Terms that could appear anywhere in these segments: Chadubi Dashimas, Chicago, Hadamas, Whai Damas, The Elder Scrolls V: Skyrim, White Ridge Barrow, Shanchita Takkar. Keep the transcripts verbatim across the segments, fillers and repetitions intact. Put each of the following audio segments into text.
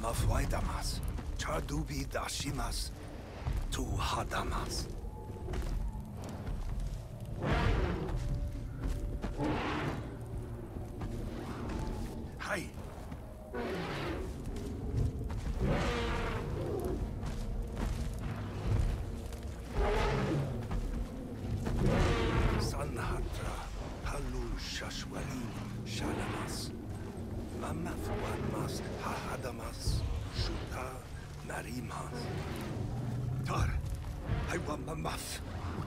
name of Whai Damas, Chadubi Dashimas, to Hadamas. Hi. Sanhatra, Halu Shashwali, Shalamas. Mamath Wanmas, Hadamas, Shuta, Narimas. Tar, Haiwa Mamath,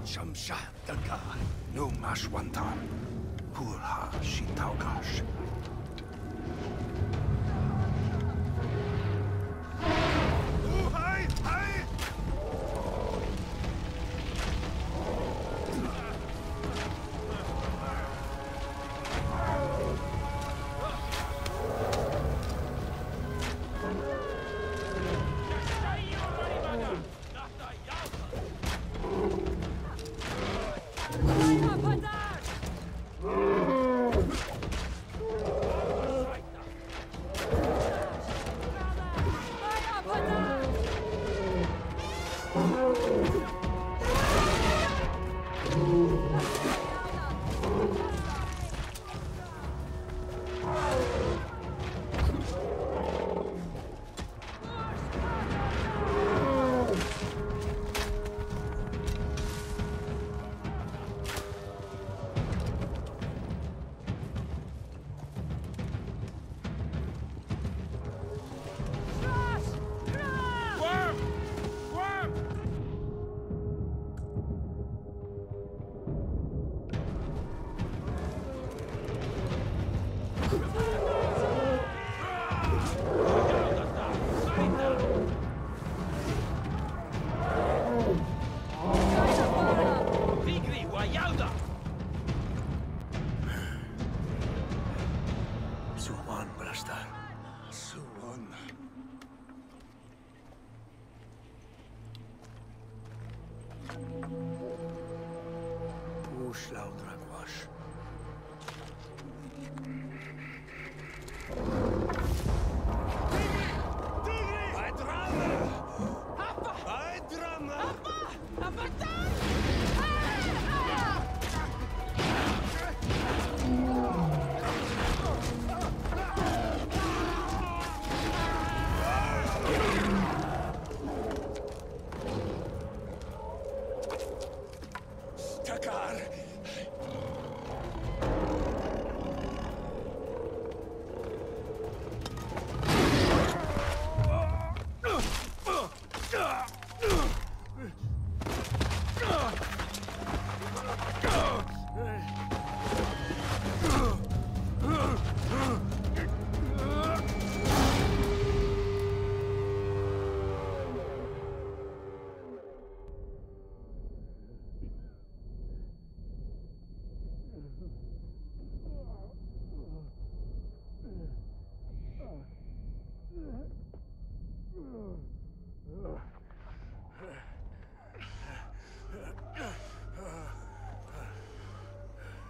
Uchamsha Takkar, No Mashwantar, Purha Shitaugash.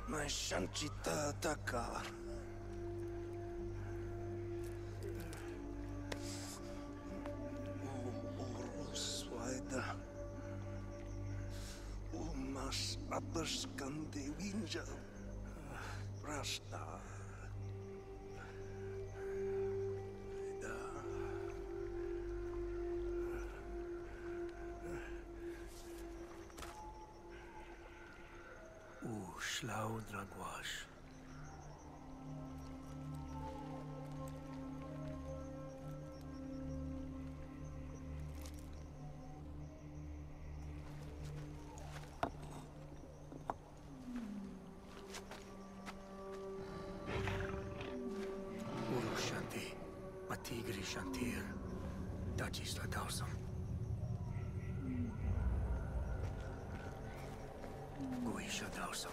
My Shanchita Takkar. Uruswaida. Umas aperskandi winja. Rasta. Loud Ragwash. Uru Shanti, Matigri Shantir, Dajis La Darsam. Guisha Darsam.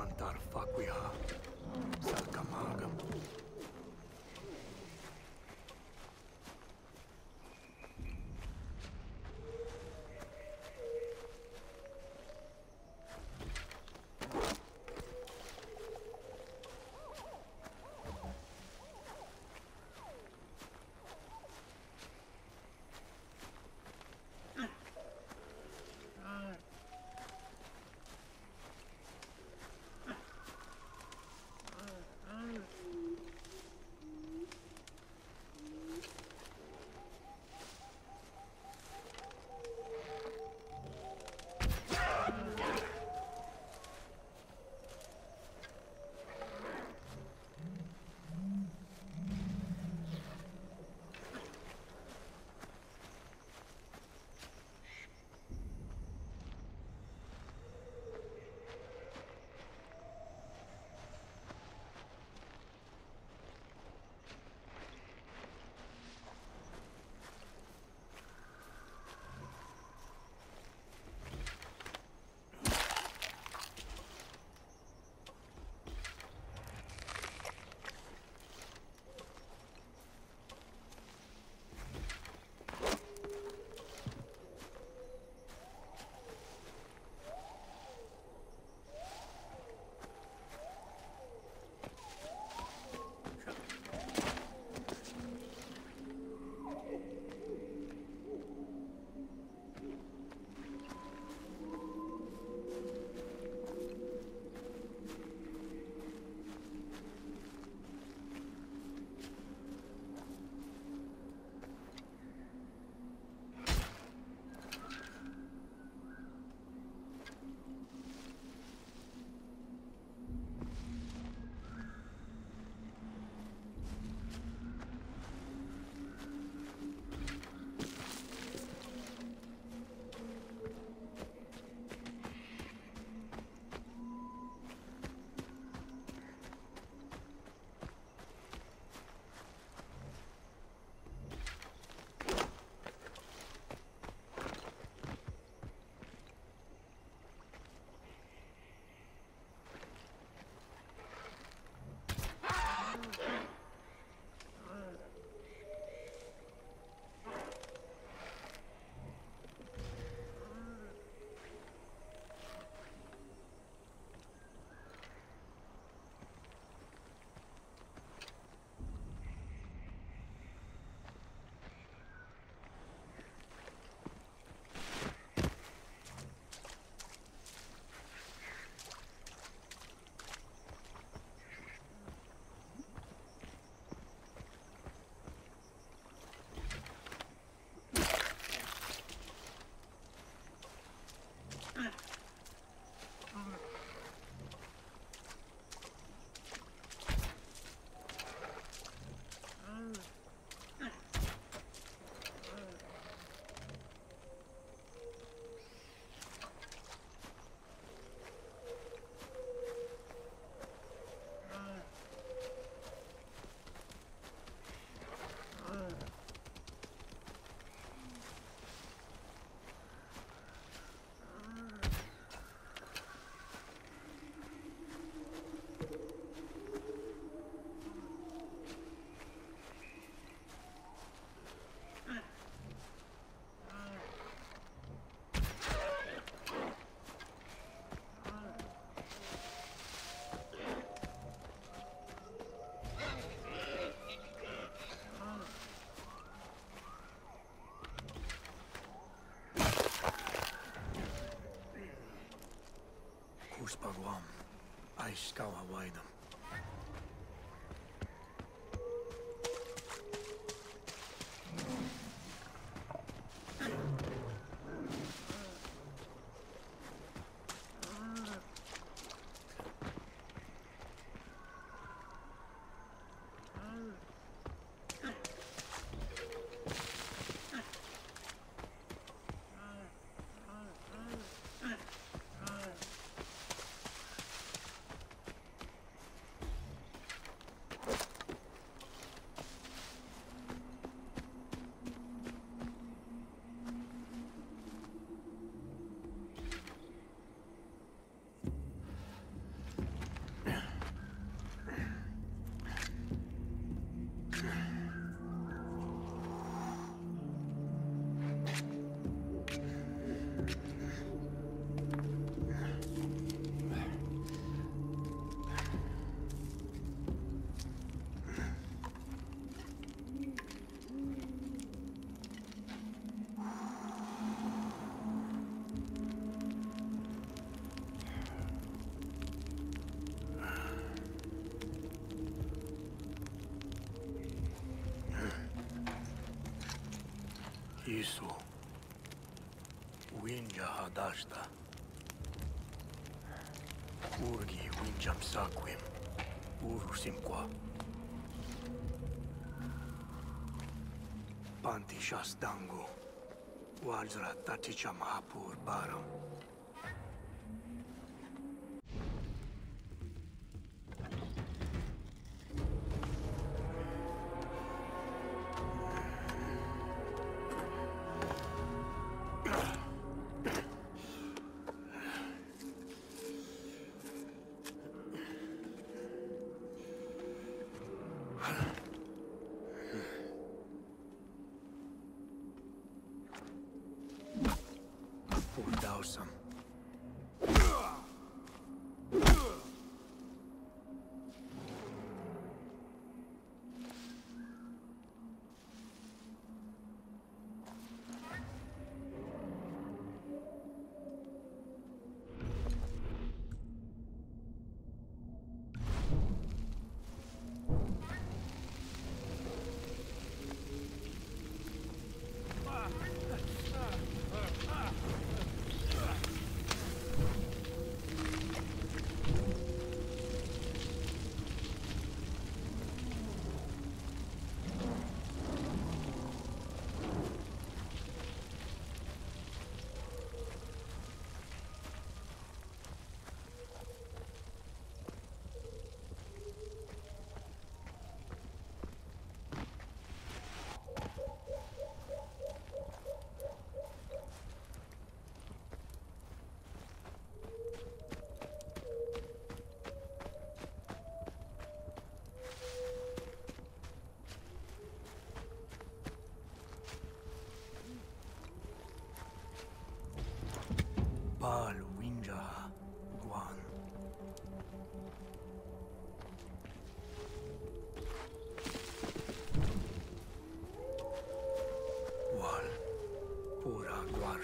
aguantar facuia, salcamaga. Uspagwam, Aiskawa Waidam. Isu, winja hadashta, urgi winjam saquim, urusimqua, pantishas dangu, wajra taticham hapur baram.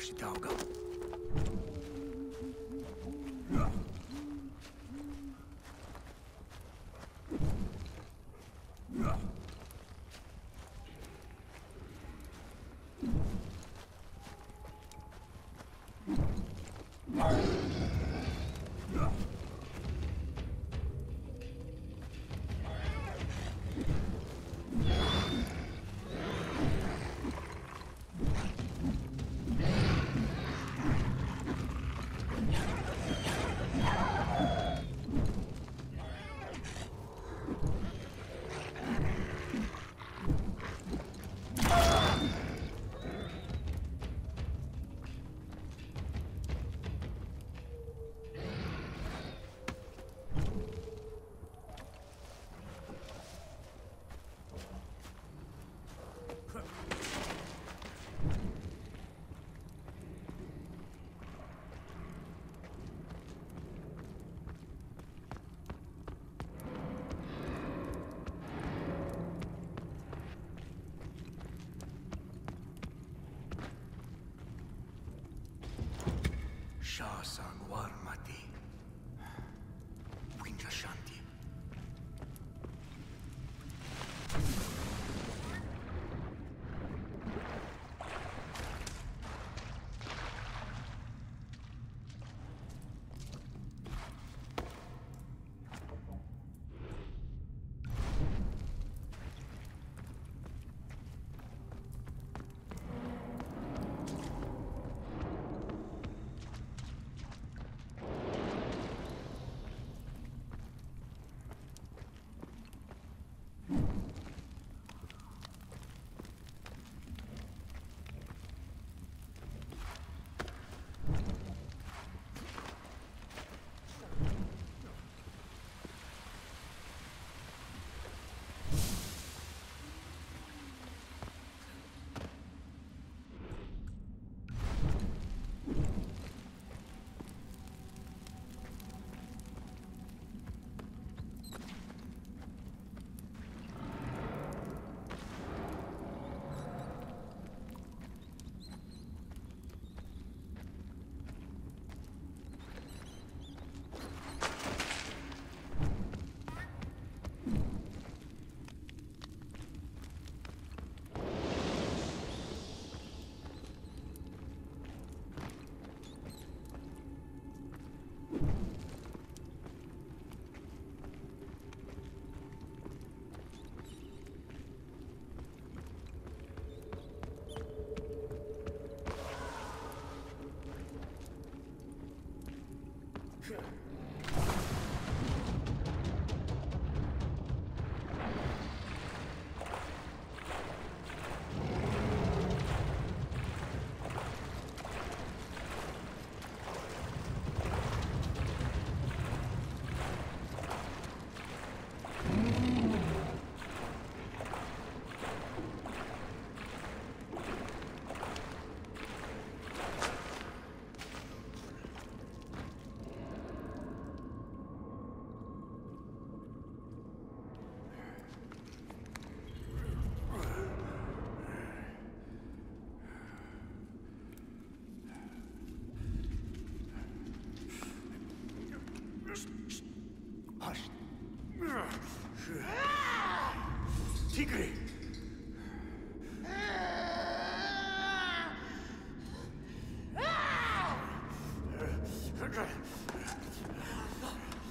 Chicago. Shasang Warmati, Winja Shanti.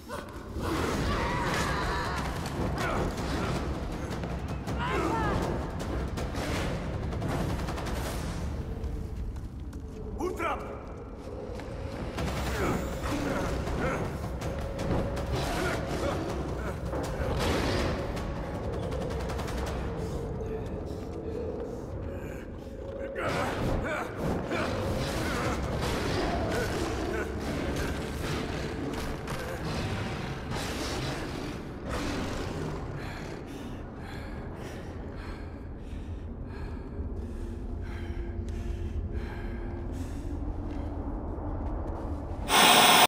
Look!